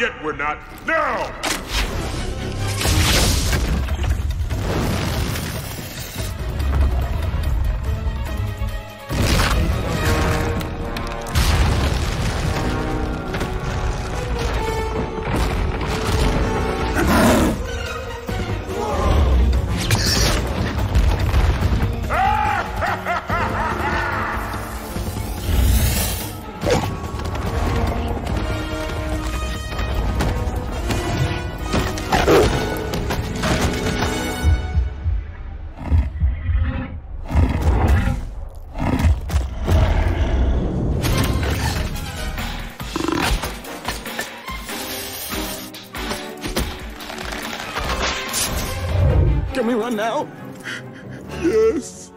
Yet we're not. Now! Now? Yes.